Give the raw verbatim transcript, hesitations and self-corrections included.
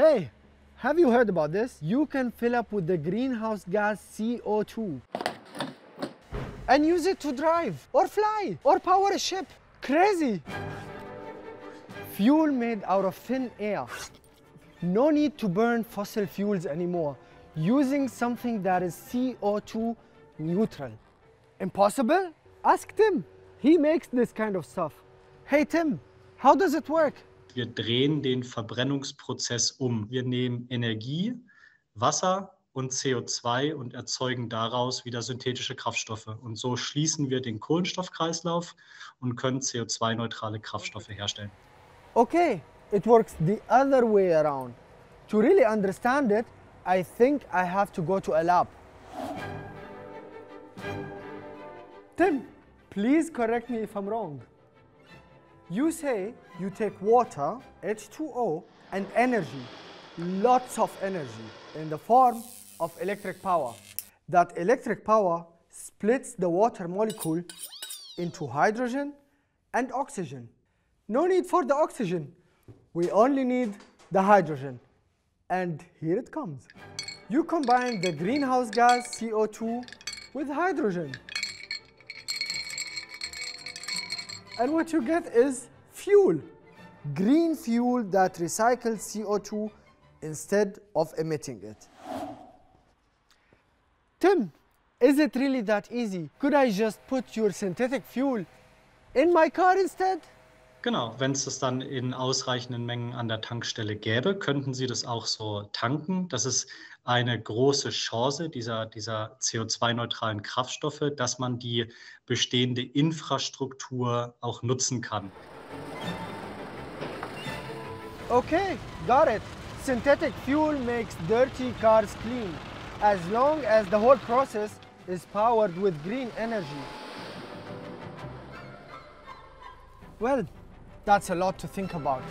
Hey, have you heard about this? You can fill up with the greenhouse gas C O two and use it to drive or fly or power a ship. Crazy! Fuel made out of thin air. No need to burn fossil fuels anymore. Using something that is C O two neutral. Impossible? Ask Tim. He makes this kind of stuff. Hey Tim, how does it work? Wir drehen den Verbrennungsprozess um. Wir nehmen Energie, Wasser und C O zwei und erzeugen daraus wieder synthetische Kraftstoffe. Und so schließen wir den Kohlenstoffkreislauf und können C O zwei neutrale Kraftstoffe herstellen. Okay, it works the other way around. To really understand it, I think I have to go to a lab. Tim, please correct me if I'm wrong. You say you take water, H two O, and energy, lots of energy, in the form of electric power. That electric power splits the water molecule into hydrogen and oxygen. No need for the oxygen. We only need the hydrogen. And here it comes. You combine the greenhouse gas C O two with hydrogen. And what you get is fuel. Green fuel that recycles C O two instead of emitting it. Tim, is it really that easy? Could I just put your synthetic fuel in my car instead? Genau, wenn es das dann in ausreichenden Mengen an der Tankstelle gäbe, könnten Sie das auch so tanken. Das ist eine große Chance dieser, dieser C O zwei neutralen Kraftstoffe, dass man die bestehende Infrastruktur auch nutzen kann. Okay, got it. Synthetic fuel makes dirty cars clean, as long as the whole process is powered with green energy. Well, that's a lot to think about.